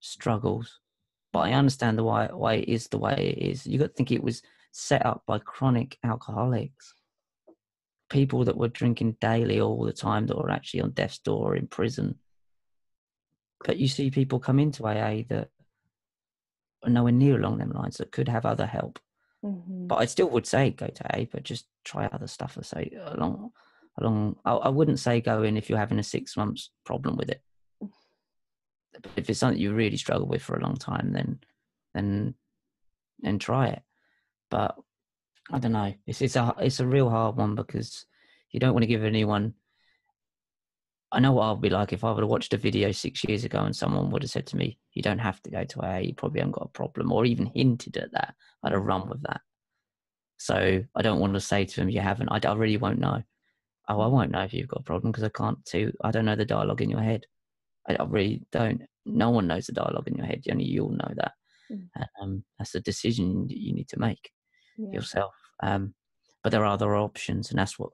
struggles. But I understand the why it is the way it is. You got to think it was set up by chronic alcoholics, people that were drinking daily all the time, that were actually on death's door or in prison. But you see people come into AA that are nowhere near along them lines, that could have other help. But I still would say go to AA, but just try other stuff. I wouldn't say go in if you're having a 6 months problem with it. But if it's something you really struggle with for a long time, then try it. But I don't know. It's a real hard one, because you don't want to give anyone. I know what I'll be like if I would have watched a video 6 years ago and someone would have said to me, "You don't have to go to AA. You probably haven't got a problem," or even hinted at that. I'd have run with that. So I don't want to say to them, "You haven't." I really won't know. Oh, I won't know if you've got a problem, because I can't too. I don't know the dialogue in your head. I really don't. No one knows the dialogue in your head. Only you'll know that. That's the decision you need to make yourself. But there are other options, and that's what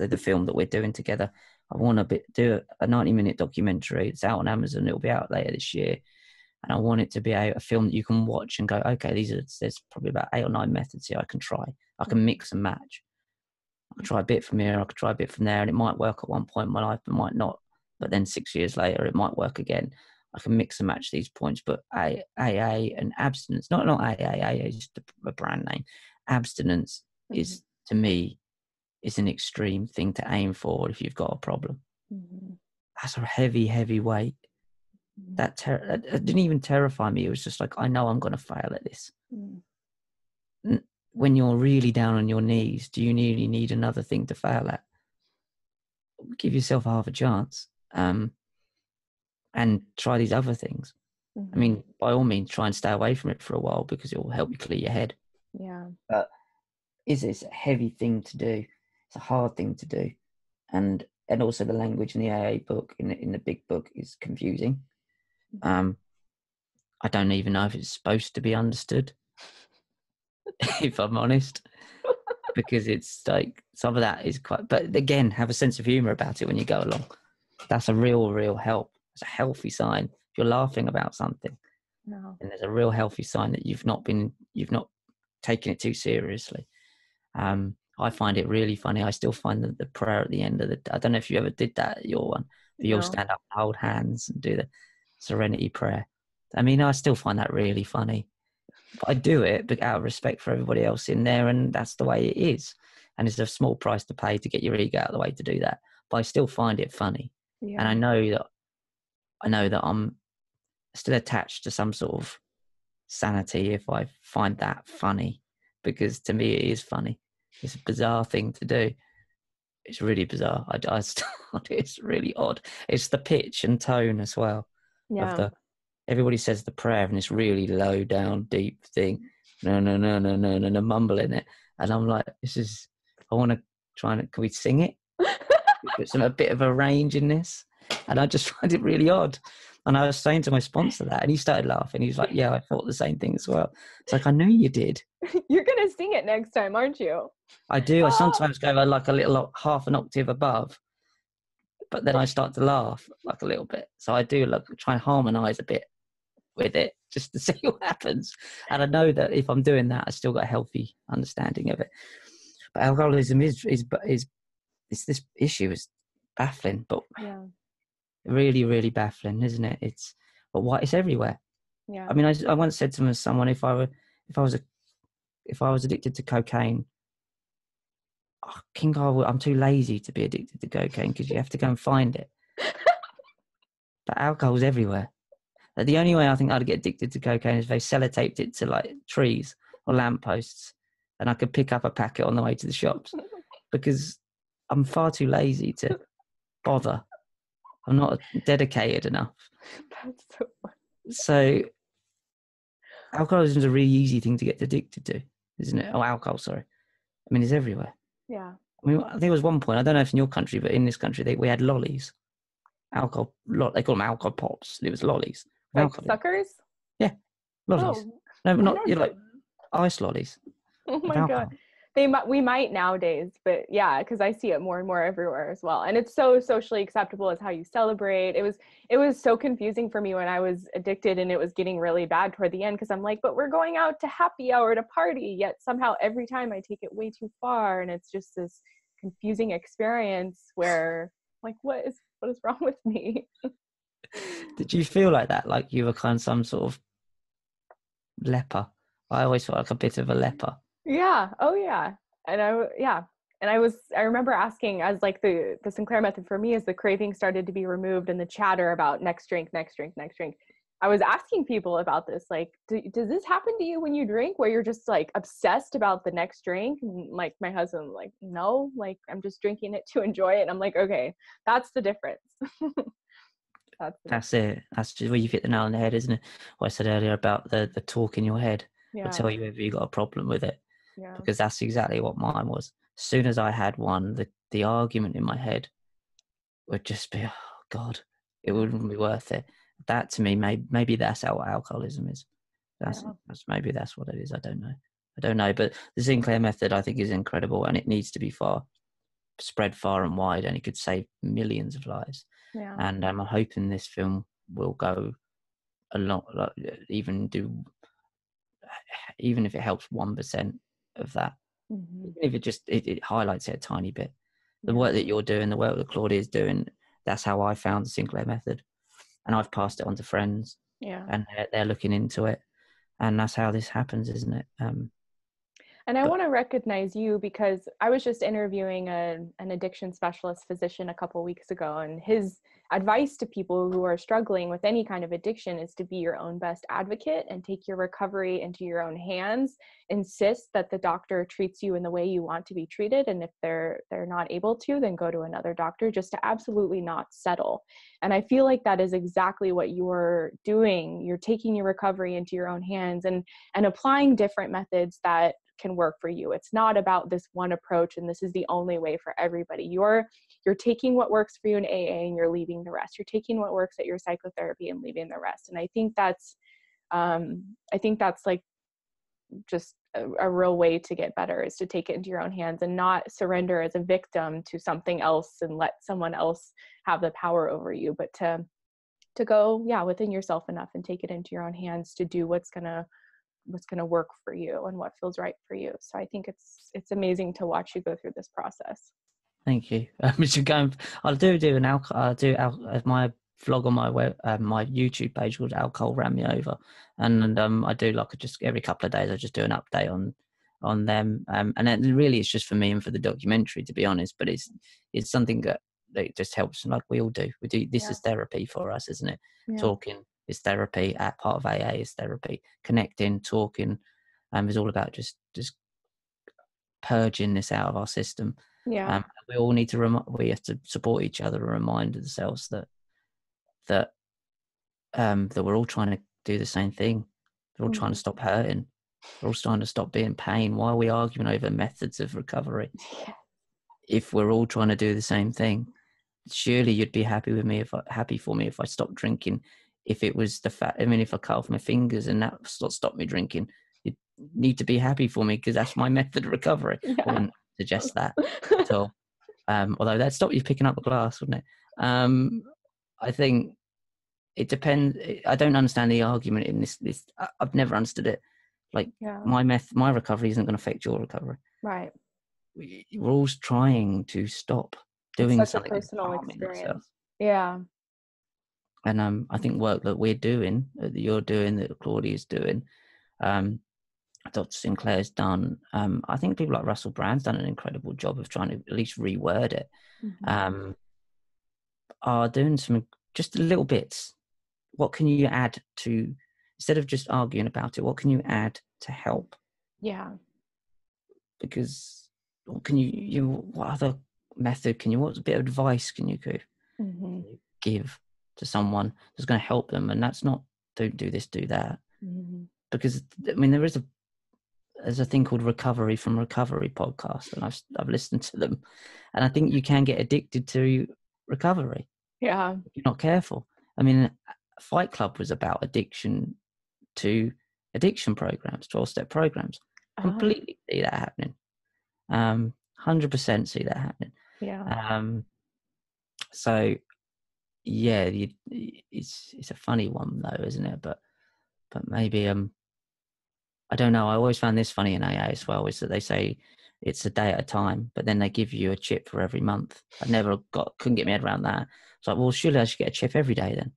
the film that we're doing together. I want to do a 90-minute documentary. It's out on Amazon. It'll be out later this year, and I want it to be a film that you can watch and go, okay, there's probably about 8 or 9 methods here I can try. I can mix and match. I could try a bit from here, I could try a bit from there, and it might work at one point in my life, but might not. But then 6 years later, it might work again. I can mix and match these points, but AA and abstinence, not AA is just a brand name. Abstinence is, to me, is an extreme thing to aim for if you've got a problem. Mm-hmm. That's a heavy, heavy weight. Mm-hmm. That didn't even terrify me. It was just like, I know I'm going to fail at this. Mm-hmm. When you're really down on your knees, do you really need another thing to fail at? Give yourself half a chance, and try these other things. Mm-hmm. I mean, by all means, try and stay away from it for a while because it will help you clear your head. Yeah. But it's a heavy thing to do. It's a hard thing to do. And also the language in the AA book, in the big book, is confusing. I don't even know if it's supposed to be understood, if I'm honest, because it's like some of that is quite, but again, have a sense of humor about it when you go along. That's a real help. It's a healthy sign. If you're laughing about something, and there's a real healthy sign that you've not taken it too seriously. I find it really funny. I still find that the prayer at the end of the, I don't know if you ever did that at your one, but you'll stand up and hold hands and do the serenity prayer. I mean, I still find that really funny. But I do it but out of respect for everybody else in there, and that's the way it is. And it's a small price to pay to get your ego out of the way to do that. But I still find it funny. Yeah. And I know that I'm still attached to some sort of sanity if I find that funny, because to me it is funny. It's a bizarre thing to do. It's really bizarre. It's really odd. It's the pitch and tone as well. Yeah. Everybody says the prayer and it's really low down, deep thing. No, mumble in it. And I'm like, I want to try and, can we sing it? Put a bit of a range in this. And I just find it really odd. And I was saying to my sponsor that, and he started laughing. He's like, yeah, I thought the same thing as well. It's like, I knew you did. You're going to sing it next time, aren't you? I do. I sometimes go like a little half an octave above, but then I start to laugh like a little bit. So I do try and harmonise a bit with it just to see what happens. And I know that if I'm doing that, I still got a healthy understanding of it. But alcoholism is this issue is baffling, but yeah. Really baffling, isn't it? It's everywhere. Yeah. I mean, I once said to someone, if I was addicted to cocaine, I'm too lazy to be addicted to cocaine because you have to go and find it. But alcohol's everywhere. Like, the only way I think I'd get addicted to cocaine is if they sellotaped it to like trees or lampposts, and I could pick up a packet on the way to the shops, because I'm far too lazy to bother. I'm not dedicated enough. That's so funny. So alcoholism is a really easy thing to get addicted to, isn't it? Oh, alcohol, sorry. I mean, it's everywhere. Yeah. I mean, I think it was one point, I don't know if in your country, but in this country, we had lollies. They call them alcohol pops. It was lollies. Like alcohol. Suckers? Yeah, lollies. Oh, no, but not, you're like ice lollies. Oh my God. We might nowadays, but yeah, because I see it more and more everywhere as well. And it's so socially acceptable as how you celebrate. It was so confusing for me when I was addicted, and it was getting really bad toward the end, because I'm like, but we're going out to happy hour to party, yet somehow every time I take it way too far, and it's just this confusing experience where like, what is wrong with me? Did you feel like that? Like you were kind of some sort of leper? I always felt like a bit of a leper. Yeah. Oh yeah. I remember asking, as like the Sinclair method for me is the craving started to be removed and the chatter about next drink. I was asking people about this, like, does this happen to you when you drink, where you're just like obsessed about the next drink? And like my husband, like, no, like I'm just drinking it to enjoy it. And I'm like, okay, that's the difference. That's it. That's just where you hit the nail on the head, isn't it? What I said earlier about the talk in your head. Yeah. Will tell you if you got a problem with it. Yeah. Because that's exactly what mine was. As soon as I had one, the argument in my head would just be, oh God, it wouldn't be worth it. That to me, maybe that's how alcoholism is. Maybe that's what it is. I don't know. But the Sinclair method, I think, is incredible, and it needs to be spread far and wide, and it could save millions of lives. Yeah. And I'm hoping this film will go a lot, even if it helps 1% of that, mm-hmm. Even if it highlights it a tiny bit. The work that you're doing, the work that Claudia is doing, that's how I found the Sinclair method. and I've passed it on to friends. Yeah. And they're looking into it. And that's how this happens, isn't it? And I want to recognize you because I was just interviewing an addiction specialist physician a couple of weeks ago, and his advice to people who are struggling with any kind of addiction is to be your own best advocate and take your recovery into your own hands. Insist that the doctor treats you in the way you want to be treated, and if they're not able to, then go to another doctor, just to absolutely not settle. And I feel like that is exactly what you're doing. You're taking your recovery into your own hands and applying different methods that can work for you. It's not about this one approach and this is the only way for everybody. You're taking what works for you in AA and you're leaving the rest. You're taking what works at your psychotherapy and leaving the rest. And I think that's like just a real way to get better, is to take it into your own hands and not surrender as a victim to something else and let someone else have the power over you, but to go within yourself enough and take it into your own hands to do what's going to work for you and what feels right for you. So I think it's amazing to watch you go through this process. Thank you. I'll do my vlog on my web, my YouTube page called Alcohol Ran Me Over. And I do just every couple of days, I just do an update on them. And it really it's just for me and for the documentary, to be honest, but it's something that just helps. Like we all do. We do. This is therapy for us, isn't it? Yeah. Talking is therapy. At part of AA is therapy. Connecting, talking, is all about just purging this out of our system. Yeah. We all need to we have to support each other and remind ourselves that we're all trying to do the same thing. We're all trying to stop hurting. We're all trying to stop being pain. Why are we arguing over methods of recovery if we're all trying to do the same thing? Surely you'd be happy for me if I stopped drinking. If it was if I cut off my fingers and that stopped me drinking, you'd need to be happy for me because that's my method of recovery. Yeah. I wouldn't suggest that at all. Although that'd stop you picking up a glass, wouldn't it? I think it depends. I don't understand the argument in this. I've never understood it. My recovery isn't going to affect your recovery. Right. We're all trying to stop doing something. It's such a personal experience. Yeah. And I think work that we're doing, that you're doing, that Claudia's doing, Dr. Sinclair's done. I think people like Russell Brand's done an incredible job of trying to at least reword it. Mm-hmm. Are doing some just little bits. What can you add to, instead of just arguing about it, what can you add to help? Yeah. Because what can you what other method can you? What bit of advice can you give? Mm-hmm. To someone that's going to help them, and that's not don't do this, do that. Mm-hmm. Because I mean, there's a thing called Recovery from Recovery podcast, and I've listened to them, and I think you can get addicted to recovery. Yeah, if you're not careful. I mean, Fight Club was about addiction to addiction programs, 12-step programs. Uh-huh. Completely see that happening. 100% see that happening. Yeah. So. Yeah, it's a funny one though, isn't it? But maybe I don't know. I always found this funny in AA as well, is that they say it's a day at a time, but then they give you a chip for every month. Couldn't get my head around that. It's like, well, surely I should get a chip every day then.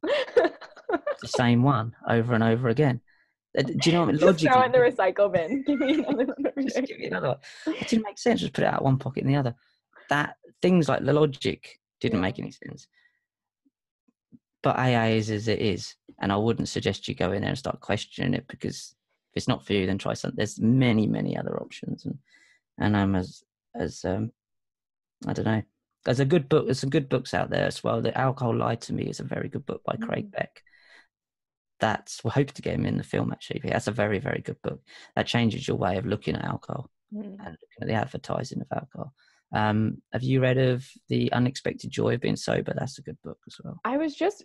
The same one over and over again. Do you know what? Logically, just throw in the recycle bin. Give me another one every day. Just give me another one. It didn't make sense. Just put it out of one pocket and the other. That things like the logic didn't make any sense. But AA is as it is, and I wouldn't suggest you go in there and start questioning it, because if it's not for you, then try something. There's many, many other options, and I don't know. There's a good book. There's some good books out there as well. The Alcohol Lied to Me is a very good book by Craig Beck. That's we hope to get him in the film actually. That's a very, very good book that changes your way of looking at alcohol and looking at the advertising of alcohol. Have you read of The Unexpected Joy of Being Sober? That's a good book as well.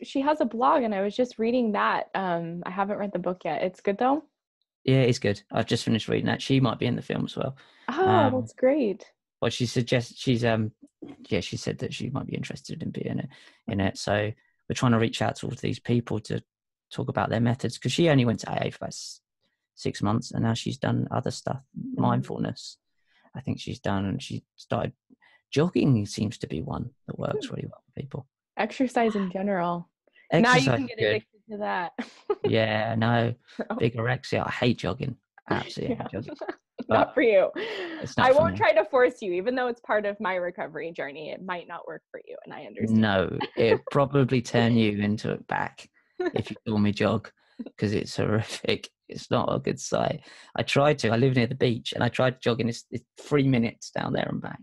She has a blog and I was just reading that. I haven't read the book yet. It's good though? Yeah, it's good. I've just finished reading that. She might be in the film as well. Oh, that's great. Well, she suggests she said that she might be interested in being in it. So we're trying to reach out to all these people to talk about their methods, because she only went to AA for about 6 months and now she's done other stuff, mindfulness. I think she's done, and she started jogging. Seems to be one that works really well for people. Exercise in general. Exercise, now you can get addicted to that. Yeah, no, big orexia. I hate jogging. Absolutely hate jogging. Not for you. I won't try to force you, even though it's part of my recovery journey. It might not work for you, and I understand. No, it'd probably turn you into a back if you saw me jog, because it's horrific. It's not a good sight. I tried to. I live near the beach, and I tried jogging. It's 3 minutes down there and back.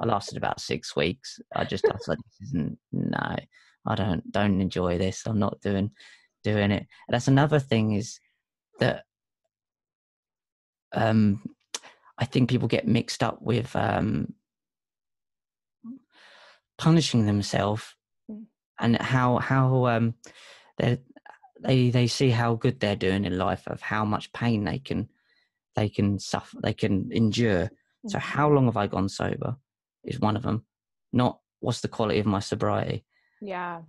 I lasted about 6 weeks. I was like, this isn't, no, I don't enjoy this. I'm not doing it. And that's another thing, is that I think people get mixed up with punishing themselves, and how they see how good they're doing in life, of how much pain they can suffer, they can endure. So how long have I gone sober is one of them, not what's the quality of my sobriety. Yeah.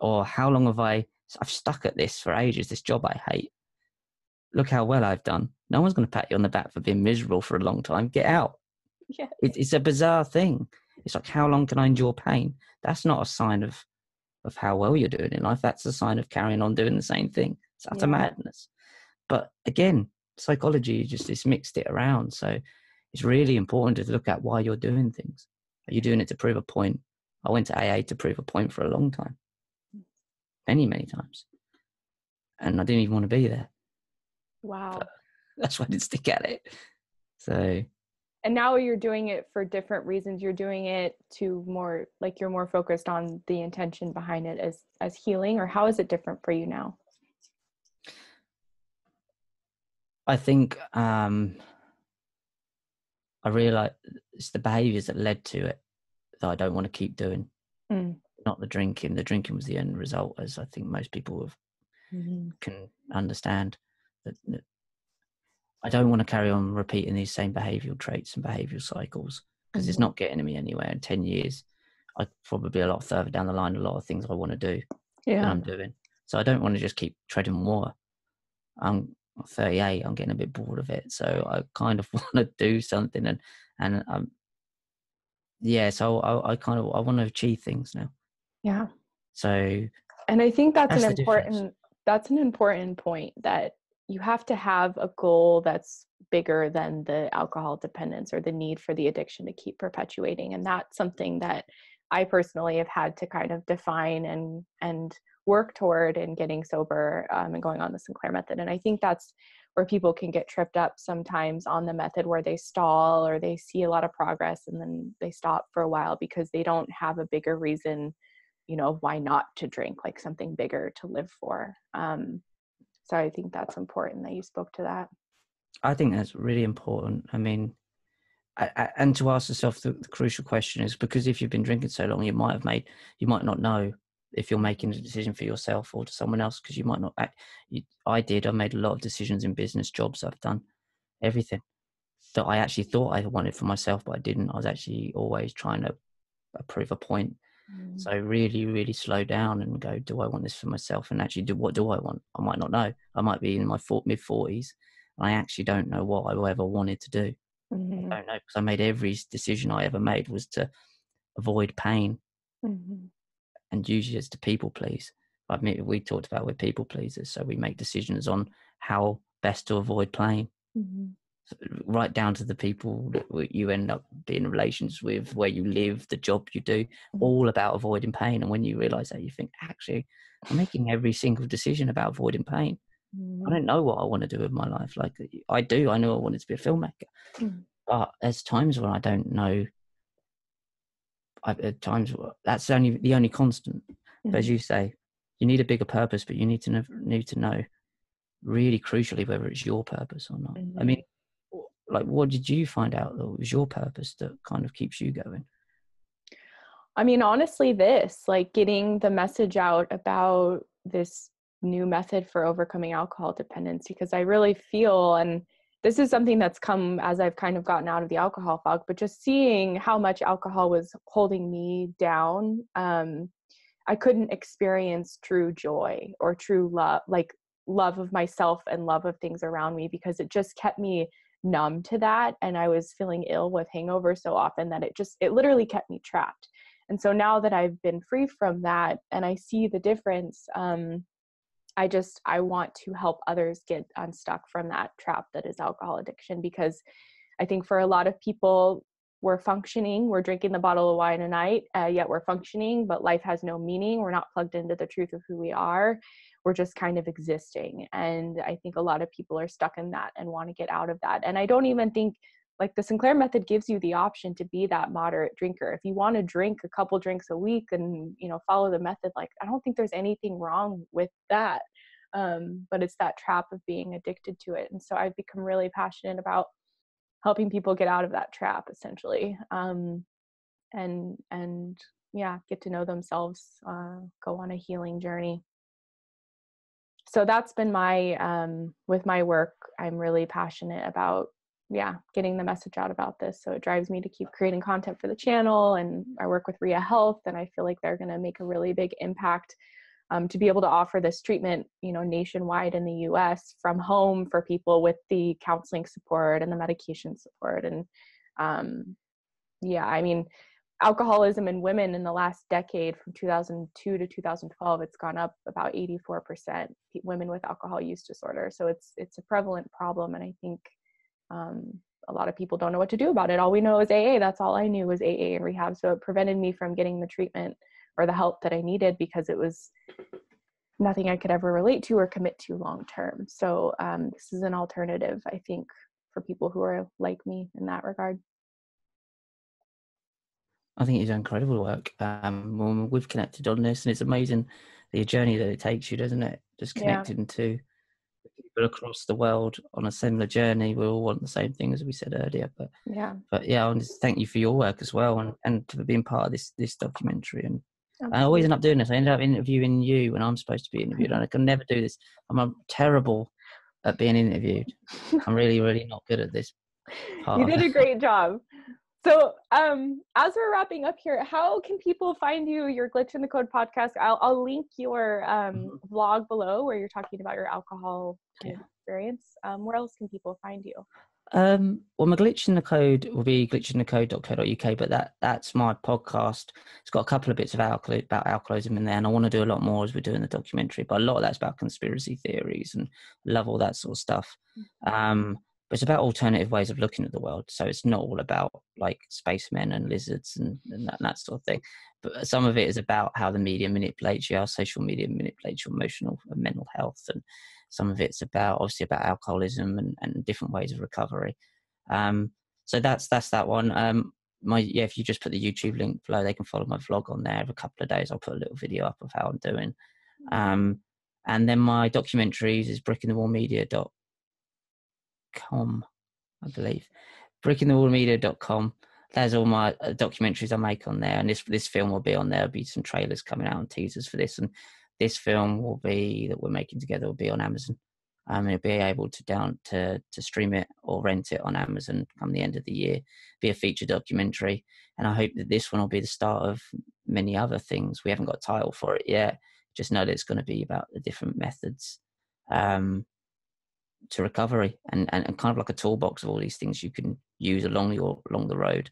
Or how long have I've stuck at this for ages, this job I hate. Look how well I've done. No one's going to pat you on the back for being miserable for a long time. Get out. Yeah. It's a bizarre thing. It's like, how long can I endure pain? That's not a sign of how well you're doing in life. That's a sign of carrying on doing the same thing. It's utter madness. But again, psychology just mixed it around. So it's really important to look at why you're doing things. Are you doing it to prove a point? I went to AA to prove a point for a long time, many, many times. And I didn't even want to be there. Wow. But that's why I didn't stick at it. So. And now you're doing it for different reasons. You're doing it to more, like, you're more focused on the intention behind it as healing, or how is it different for you now? I think I realize it's the behaviors that led to it that I don't want to keep doing, not the drinking. The drinking was the end result, as I think most people can understand. That I don't want to carry on repeating these same behavioural traits and behavioural cycles, because it's not getting me anywhere. In 10 years, I'd probably be a lot further down the line, a lot of things I want to do than I'm doing. So I don't want to just keep treading water. I'm 38, I'm getting a bit bored of it. So I kind of want to do something. So I want to achieve things now. Yeah. So. And I think that's an important point, that you have to have a goal that's bigger than the alcohol dependence or the need for the addiction to keep perpetuating. And that's something that I personally have had to kind of define and work toward in getting sober and going on the Sinclair Method. And I think that's where people can get tripped up sometimes on the method, where they stall or they see a lot of progress and then they stop for a while because they don't have a bigger reason, why not to drink, like something bigger to live for. So I think that's important that you spoke to that. I think that's really important. I mean, and to ask yourself the crucial question is, because if you've been drinking so long, you might not know if you're making a decision for yourself or to someone else, because you might not act. I made a lot of decisions in business, jobs I've done, everything that I actually thought I wanted for myself, but I didn't. I was actually always trying to prove a point. So really, really slow down and go, do I want this for myself? And actually, what do I want? I might not know. I might be in my mid-40s. And I actually don't know what I ever wanted to do. I don't know, because I made every decision I ever made was to avoid pain. And usually it's to people please. We talked about we're people pleasers. So we make decisions on how best to avoid pain. So right down to the people that you end up being in relations with, where you live, the job you do, all about avoiding pain. And when you realise that, you think, actually, I'm making every single decision about avoiding pain. I don't know what I want to do with my life. Like I know I wanted to be a filmmaker. But there's times when I don't know. I've had times where that's the only constant. But as you say, you need a bigger purpose, but you need to know really crucially whether it's your purpose or not. I mean, like, what did you find out that was your purpose that kind of keeps you going? I mean, honestly, getting the message out about this new method for overcoming alcohol dependence, because I really feel, and this is something that's come as I've kind of gotten out of the alcohol fog, but just seeing how much alcohol was holding me down, I couldn't experience true joy or true love, like love of myself and love of things around me, because it just kept me numb to that. And I was feeling ill with hangover so often that it literally kept me trapped. And so now that I've been free from that and I see the difference, I want to help others get unstuck from that trap that is alcohol addiction, because I think for a lot of people, we're functioning, we're drinking the bottle of wine a night, yet we're functioning, but life has no meaning. We're not plugged into the truth of who we are. We're just kind of existing. And I think a lot of people are stuck in that and want to get out of that. And I don't even think, like, the Sinclair Method gives you the option to be that moderate drinker. If you want to drink a couple drinks a week and, you know, follow the method, like, I don't think there's anything wrong with that. But it's that trap of being addicted to it. And so I've become really passionate about helping people get out of that trap, essentially, and yeah, get to know themselves, go on a healing journey. So that's been my, with my work, I'm really passionate about, yeah, getting the message out about this. So it drives me to keep creating content for the channel, and I work with Ria Health, and I feel like they're gonna make a really big impact to be able to offer this treatment, you know, nationwide in the US from home for people with the counseling support and the medication support. And yeah, I mean, alcoholism in women in the last decade, from 2002 to 2012, it's gone up about 84%, women with alcohol use disorder. So it's a prevalent problem. And I think a lot of people don't know what to do about it. All we know is AA. That's all I knew was AA and rehab. So it prevented me from getting the treatment or the help that I needed, because it was nothing I could ever relate to or commit to long term. So this is an alternative, I think, for people who are like me in that regard. I think you've done incredible work. We've connected on this, and it's amazing the journey that it takes you, doesn't it? Just connecting to people across the world on a similar journey. We all want the same thing, as we said earlier. But yeah, I want to thank you for your work as well, and for being part of this documentary. And I always end up doing this. I end up interviewing you when I'm supposed to be interviewed. And I can never do this. I'm terrible at being interviewed. I'm really, really not good at this part. You did a great job. So as we're wrapping up here, how can people find you, your Glitch in the Code podcast? I'll link your vlog below where you're talking about your alcohol experience. Where else can people find you? Well, my Glitch in the Code will be glitchinthecode.co.uk, but that's my podcast. It's got a couple of bits of about alcoholism in there, and I want to do a lot more as we're doing the documentary, but a lot of that's about conspiracy theories, and I love all that sort of stuff. But it's about alternative ways of looking at the world. So it's not all about, like, spacemen and lizards and that sort of thing. But some of it is about how the media manipulates you, how social media manipulates your emotional and mental health, and some of it's about, obviously, about alcoholism and different ways of recovery. So that's that one. If you just put the YouTube link below, they can follow my vlog on there. Every couple of days, I'll put a little video up of how I'm doing. And then my documentaries is brickinthewallmedia.com, I believe. brickinthewallmedia.com. There's all my documentaries I make on there. And this film will be on there. There'll be some trailers coming out and teasers for this. And this film that we're making together will be on Amazon. It'll be able to stream it or rent it on Amazon come the end of the year. Be a feature documentary, and I hope that this one will be the start of many other things. We haven't got a title for it yet. Just know that it's going to be about the different methods to recovery, and kind of like a toolbox of all these things you can use along the road,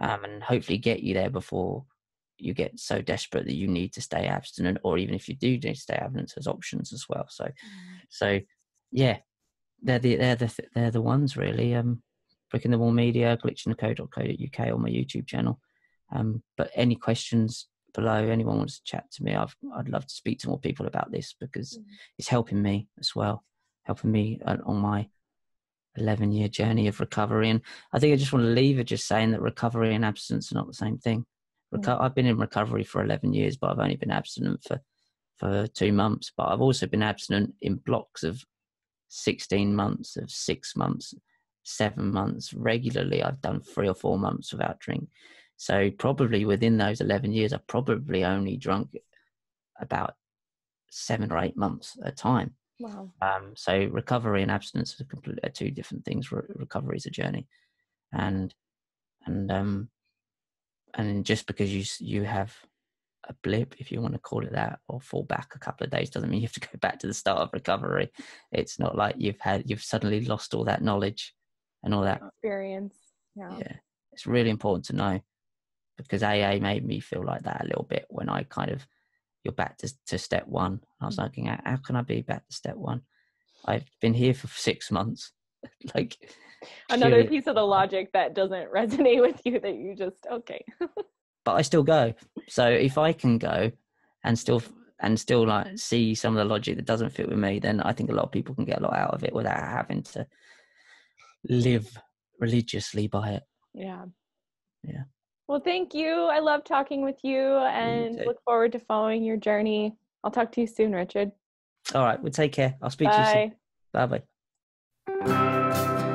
and hopefully get you there before you get so desperate that you need to stay abstinent, or even if you do need to stay abstinent, there's options as well. So yeah, they're the ones, really. Brick in the Wall Media, glitchinthecode.co.uk, on my YouTube channel. But any questions below, anyone wants to chat to me, I'd love to speak to more people about this, because it's helping me as well, helping me on my 11-year journey of recovery. And I think I just want to leave it just saying that recovery and abstinence are not the same thing. I've been in recovery for 11 years, but I've only been abstinent for 2 months. But I've also been abstinent in blocks of 16 months, of 6 months, 7 months. Regularly, I've done 3 or 4 months without drink. So probably within those 11 years, I've probably only drunk about 7 or 8 months at a time. Wow. So recovery and abstinence are two different things. Recovery is a journey. And just because you have a blip, if you want to call it that, or fall back a couple of days, doesn't mean you have to go back to the start of recovery. It's not like you've suddenly lost all that knowledge and all that experience. Yeah. It's really important to know because AA made me feel like that a little bit when I kind of, you're back to step one. I was like, how can I be back to step one? I've been here for 6 months. Like another piece of the logic that doesn't resonate with you, that you just, okay. But I still go. So if I can go and still like see some of the logic that doesn't fit with me, then I think a lot of people can get a lot out of it without having to live religiously by it. Yeah. Yeah. Well, thank you. I love talking with you and look forward to following your journey. I'll talk to you soon, Richard. All right. Well, take care. I'll speak to you soon. Bye-bye.